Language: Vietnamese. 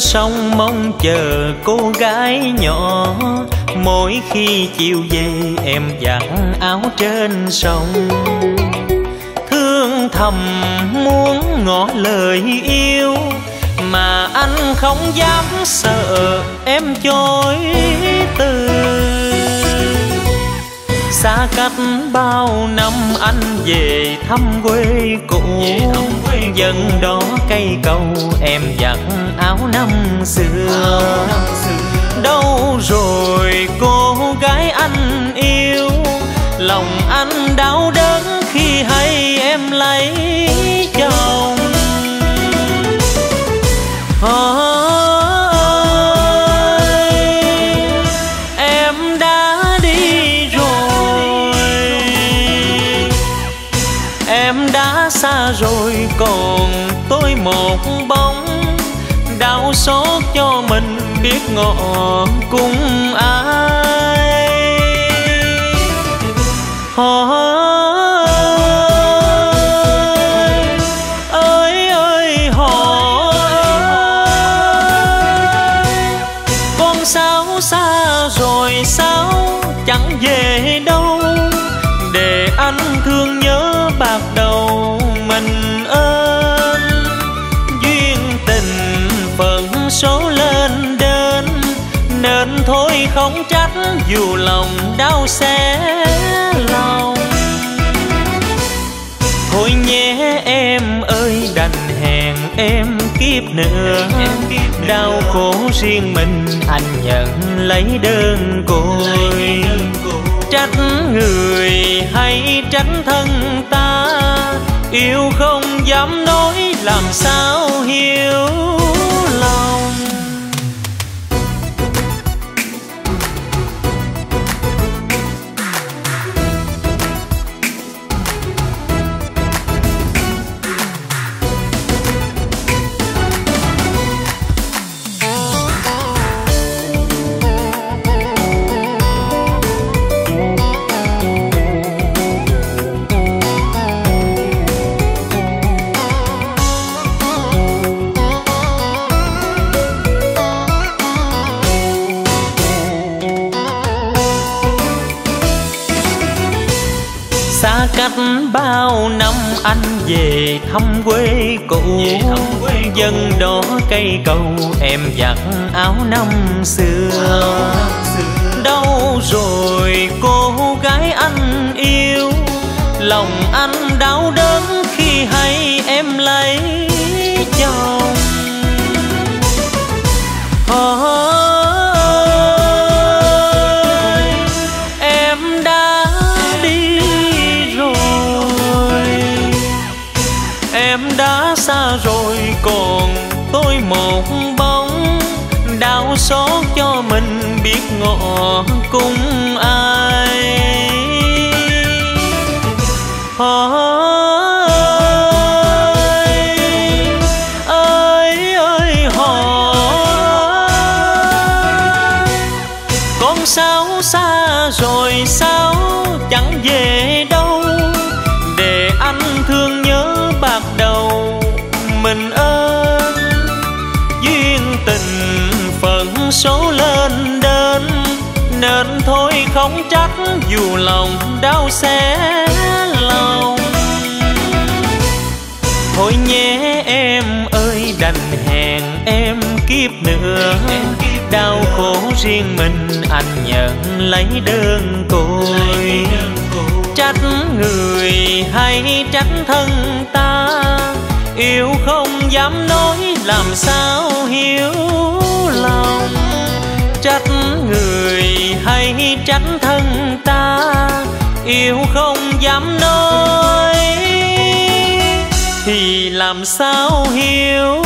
sông mong chờ cô gái nhỏ. Mỗi khi chiều về em giặt áo trên sông, thương thầm muốn ngỏ lời yêu mà anh không dám sợ em chối từ. Xa cách bao năm anh về thăm quê cũ, vẫn đó cây cầu em giặt áo năm xưa. Đâu rồi cô gái anh yêu, lòng anh đau đớn khi hay em lấy chồng. Rồi còn tôi một bóng, đau xót cho mình biết ngọn cùng ai. Hỏi ơi ơi hỏi, con sao xa rồi sao chẳng về đâu, để anh thương nhớ bạc đầu mình ơn. Duyên tình phận số lên đến, nên thôi không trách dù lòng đau xé lòng. Thôi nhé em ơi, đành hẹn em kiếp nữa, đau khổ riêng mình anh nhận lấy đơn côi. Trách người hay tránh thân ta, yêu không dám nói làm sao hiểu lòng. Cách bao năm anh về thăm quê cũ, dân đó cây cầu em giặt áo năm xưa. Đâu rồi cô gái anh yêu, lòng anh đau đớn khi hay em lấy chồng. Rồi còn tôi một bóng, đau xót cho mình biết ngọ cùng ai. Hỏi ơi ơi hỏi, con sao xa rồi sao chẳng về đâu, để anh thương nhớ bạc đầu mình ơn. Duyên tình phận số lên đến, nên thôi không trách dù lòng đau xé lòng. Thôi nhé em ơi, đành hẹn em kiếp nữa, đau khổ riêng mình anh nhận lấy đơn côi. Trách người hay trách thân ta, yêu không dám nói làm sao hiểu lòng. Trách người hay trách thân ta, yêu không dám nói thì làm sao hiểu